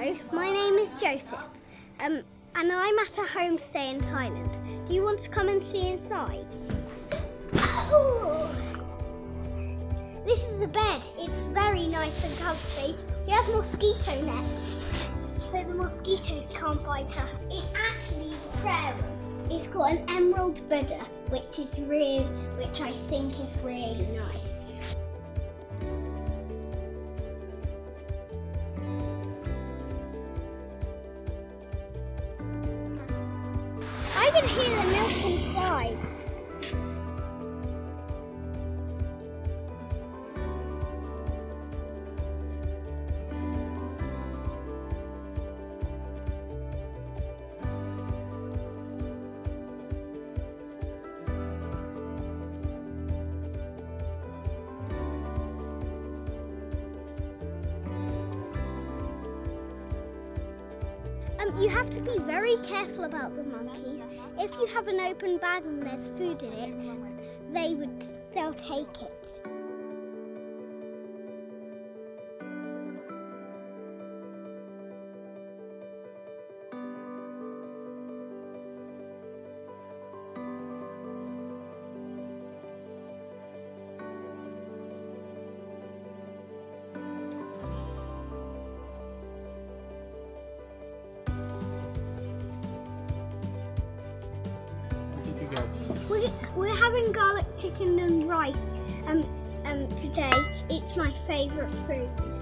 Hello, my name is Joseph and I'm at a homestay in Thailand. Do you want to come and see inside? Oh, this is the bed. It's very nice and comfy. We have mosquito nets so the mosquitoes can't bite us. It's actually the prayer room. It's got an emerald Buddha which I think is really nice. I can hear the nurse cry. You have to be very careful about the monkeys. If you have an open bag and there's food in it, they'll take it. We're having garlic chicken and rice today. It's my favourite food.